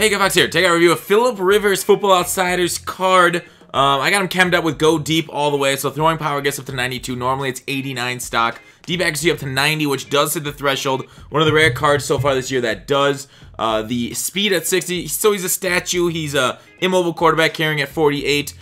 Hey, GutFoxx here. Take a review of Philip Rivers' Football Outsiders card. I got him chemmed up with go deep all the way, so throwing power gets up to 92. Normally it's 89 stock. Deep accuracy up to 90, which does hit the threshold. One of the rare cards so far this year that does. The speed at 60, so he's a statue. He's a immobile quarterback carrying at 48. He's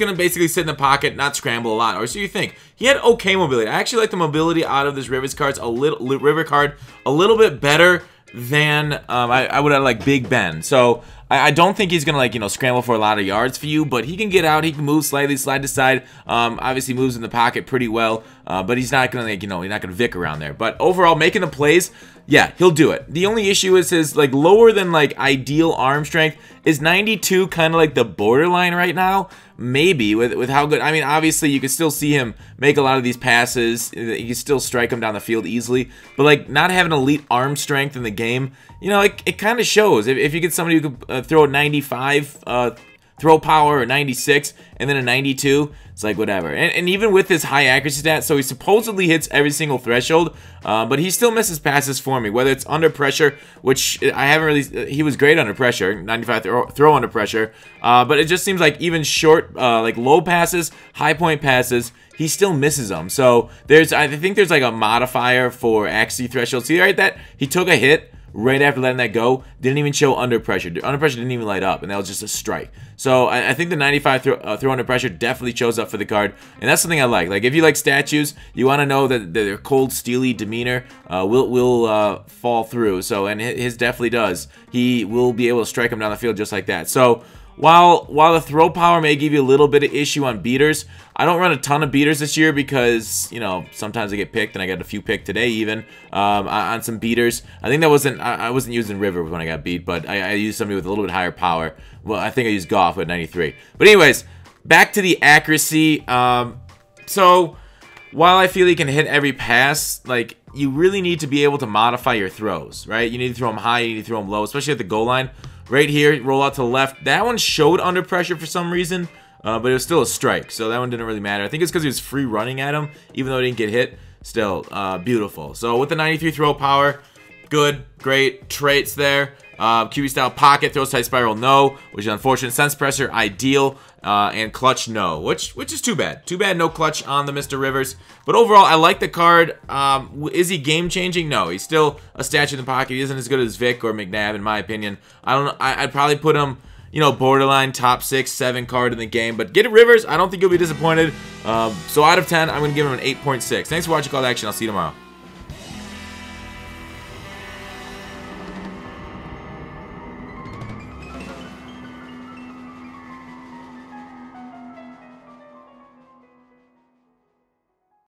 going to basically sit in the pocket, not scramble a lot, or so you think. He had okay mobility. I actually like the mobility out of this Rivers card a little bit better than I would have like Big Ben. So I don't think he's gonna scramble for a lot of yards for you, but he can get out, he can move slightly, slide to side. Obviously moves in the pocket pretty well, but he's not gonna he's not gonna Vic around there. But overall, making the plays, yeah, he'll do it. The only issue is his lower than ideal arm strength is 92, kind of like the borderline right now. Maybe with how good, I mean, obviously you can still see him make a lot of these passes. You can still strike him down the field easily, but not having elite arm strength in the game, it kind of shows. If you get somebody who could throw a 95 throw power or 96 and then a 92, it's like whatever. And even with his high accuracy stats, so he supposedly hits every single threshold, but he still misses passes for me, whether it's under pressure, which I haven't really, he was great under pressure, 95 throw under pressure, but it just seems like even short, like low passes, high point passes, he still misses them. So I think there's like a modifier for accuracy threshold. See right that? He took a hit right after letting that go, didn't even show under pressure. Under pressure didn't even light up, and that was just a strike. So I think the 95 throw under pressure definitely shows up for the card, and that's something I like. If you like statues, you want to know that their cold, steely demeanor will fall through. So, and his definitely does. He will be able to strike him down the field just like that. So while the throw power may give you a little bit of issue on beaters, I don't run a ton of beaters this year because, sometimes I get picked, and I got a few picked today even on some beaters. I think that wasn't, I wasn't using Rivers when I got beat, but I used somebody with a little bit higher power. Well, I think I used Goff at 93. But anyways, back to the accuracy. So while I feel he can hit every pass, you really need to be able to modify your throws, right? You need to throw them high, you need to throw them low, especially at the goal line. Right here, roll out to the left. That one showed under pressure for some reason, but it was still a strike, so that one didn't really matter. I think it's because he was free running at him, even though he didn't get hit. Still, beautiful. So with the 93 throw power, good, great traits there. QB style pocket, throws tight spiral, no, which is unfortunate. Sense pressure, ideal, and clutch, no, which is too bad. Too bad no clutch on the Mr. Rivers. But overall, I like the card. Is he game-changing? No, he's still a statue in the pocket. He isn't as good as Vic or McNabb, in my opinion. I don't know. I'd probably put him, borderline top 6, 7 card in the game. But get Rivers, I don't think you'll be disappointed. So out of 10, I'm going to give him an 8.6. Thanks for watching Call to Action. I'll see you tomorrow.